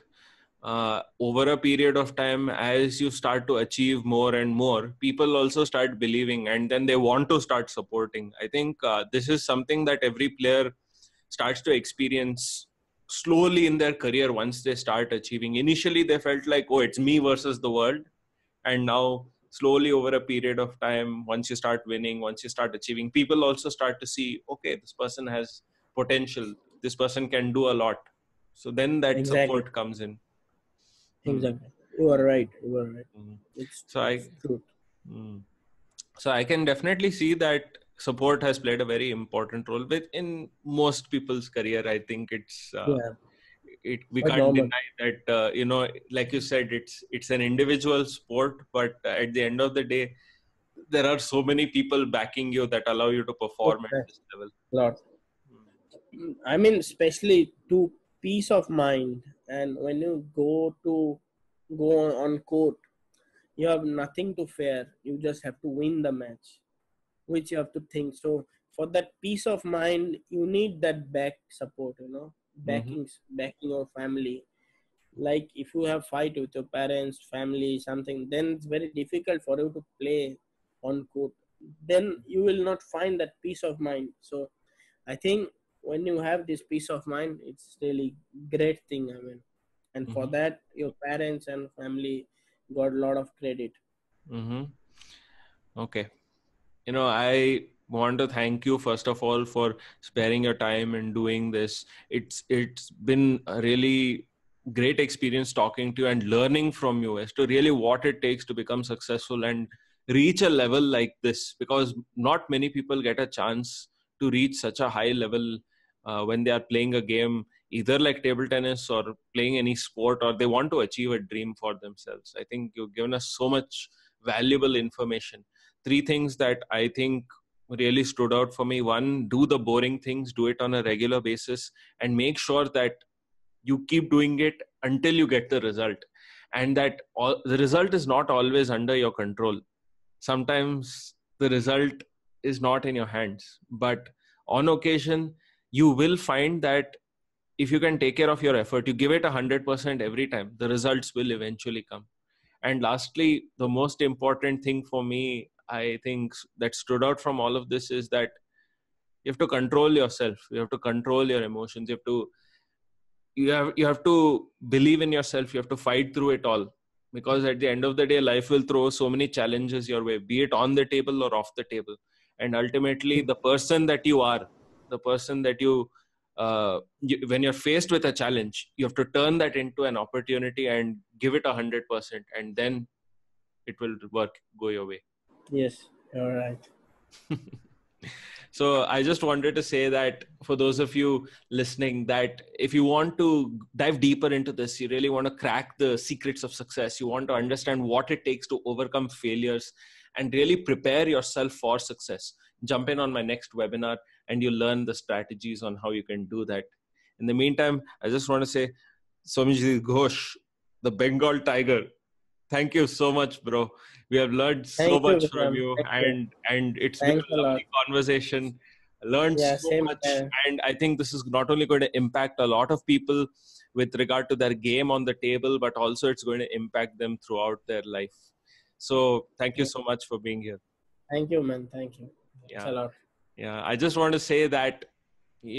uh, over a period of time, as you start to achieve more and more, people also start believing, and then they want to start supporting. I think uh, this is something that every player starts to experience slowly in their career once they start achieving. Initially, they felt like, oh, it's me versus the world. And now slowly over a period of time, once you start winning, once you start achieving, people also start to see, okay, this person has potential. This person can do a lot. So then that exactly. support comes in. Exactly. You are right. You are right. Mm. It's, so it's I, true. Mm. So I can definitely see that support has played a very important role within most people's career. I think it's, uh, yeah. it, we Quite can't normal. deny that, uh, you know, like you said, it's, it's an individual sport, but at the end of the day, there are so many people backing you that allow you to perform okay. at this level. Lot. Mm. I mean, especially to peace of mind. And when you go to go on court, you have nothing to fear. You just have to win the match, which you have to think. So for that peace of mind, you need that back support, you know, backing, mm-hmm. backing your family. Like if you have fight with your parents, family, something, then it's very difficult for you to play on court. Then you will not find that peace of mind. So I think when you have this peace of mind, it's really great thing. I mean, and mm-hmm. for that, your parents and family got a lot of credit. Mm-hmm. Okay. You know, I want to thank you, first of all, for sparing your time and doing this. It's It's been a really great experience talking to you and learning from you as to really what it takes to become successful and reach a level like this, because not many people get a chance to reach such a high level uh, when they are playing a game, either like table tennis or playing any sport, or they want to achieve a dream for themselves. I think you've given us so much valuable information. Three things that I think really stood out for me. One, do the boring things, do it on a regular basis, and make sure that you keep doing it until you get the result. And that all, the result is not always under your control. Sometimes the result is not in your hands, but on occasion, you will find that if you can take care of your effort, you give it one hundred percent every time, the results will eventually come. And lastly, the most important thing for me, I think that stood out from all of this is that you have to control yourself. You have to control your emotions. You have to, you have, you have to believe in yourself. You have to fight through it all, because at the end of the day, life will throw so many challenges your way, be it on the table or off the table. And ultimately the person that you are, the person that you Uh, you, when you're faced with a challenge, you have to turn that into an opportunity and give it a hundred percent, and then it will work, go your way. Yes, you're right. So I just wanted to say that for those of you listening, that if you want to dive deeper into this, you really want to crack the secrets of success, you want to understand what it takes to overcome failures and really prepare yourself for success, jump in on my next webinar and you learn the strategies on how you can do that. In the meantime, I just want to say, Soumyajit Ghosh, the Bengal Tiger, thank you so much, bro. We have learned so thank much you, from you, thank and you. and it's Thanks been a lovely a conversation. I learned yeah, so much, there. and I think this is not only going to impact a lot of people with regard to their game on the table, but also it's going to impact them throughout their life. So thank you so much for being here. Thank you, man. Thank you. Thanks yeah. a lot. Yeah, I just want to say that,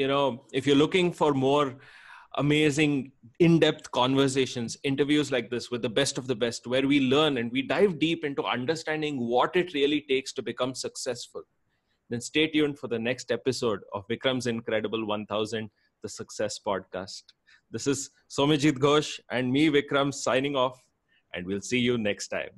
you know, if you're looking for more amazing in-depth conversations, interviews like this with the best of the best, where we learn and we dive deep into understanding what it really takes to become successful, then stay tuned for the next episode of Vikram's Incredible one thousand, the Success Podcast. This is Soumyajit Ghosh and me, Vikram, signing off, and we'll see you next time.